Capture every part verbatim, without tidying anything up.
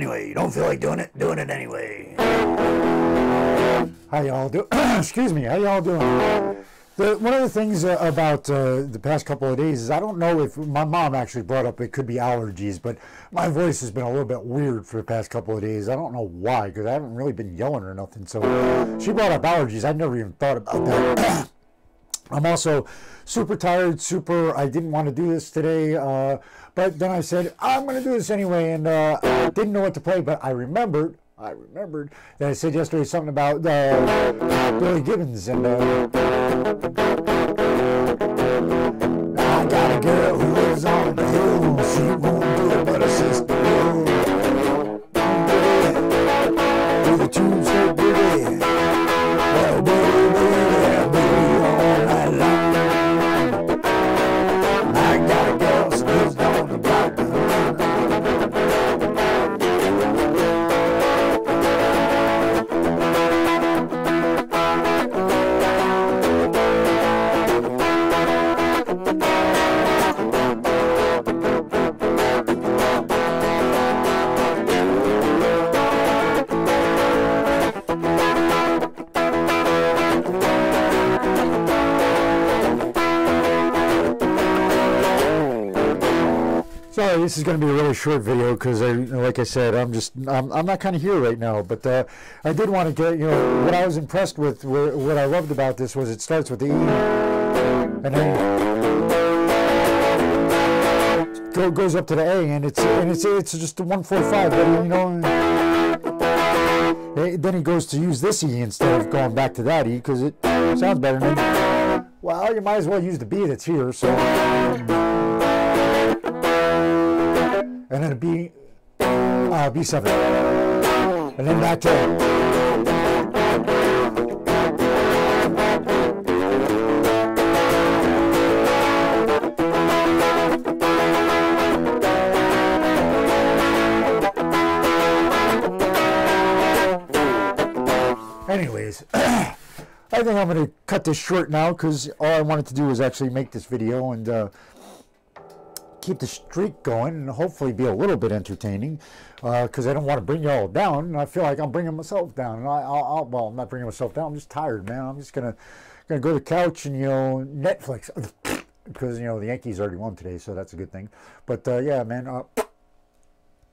anyway. You don't feel like doing it? Doing it anyway. How y'all do? Excuse me. How y'all doing? The, one of the things uh, about uh, the past couple of days is I don't know if my mom actually brought up it could be allergies, but my voice has been a little bit weird for the past couple of days. I don't know why, because I haven't really been yelling or nothing. So she brought up allergies. I've never even thought about that. I'm also super tired, super, I didn't want to do this today, uh, but then I said, I'm going to do this anyway, and uh, I didn't know what to play, but I remembered, I remembered that I said yesterday something about uh, Billy Gibbons, and uh, I got a girl who lives on the hill, she won't do it, but her sister will. Do the tunes for Billy, well, Billy, Billy, Billy, all night long. Sorry, this is going to be a really short video because, I, like I said, I'm just I'm, I'm not kind of here right now. But uh, I did want to get, you know, what I was impressed with, what I loved about this was it starts with the E, and then go, goes up to the A, and it's and it's it's just a one four five. But, you know, then he goes to use this E instead of going back to that E because it sounds better. Than, well, you might as well use the B that's here. So. And then a B, uh, B seven, and then back to A. Anyways, I think I'm going to cut this short now because all I wanted to do was actually make this video and uh, keep the streak going and hopefully be a little bit entertaining because uh, I don't want to bring y'all down. And I feel like I'm bringing myself down. And I, I'll, I'll, well, I'm not bringing myself down. I'm just tired, man. I'm just gonna gonna go to the couch and, you know, Netflix because, you know, the Yankees already won today, so that's a good thing. But uh, yeah, man, uh,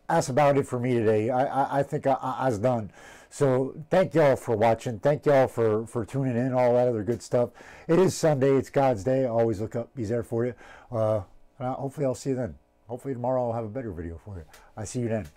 that's about it for me today. I I, I think I, I, I was done. So thank y'all for watching. Thank y'all for, for tuning in. All that other good stuff. It is Sunday. It's God's day. Always look up. He's there for you. Uh, Uh, hopefully I'll see you then. Hopefully tomorrow I'll have a better video for you. I see you then.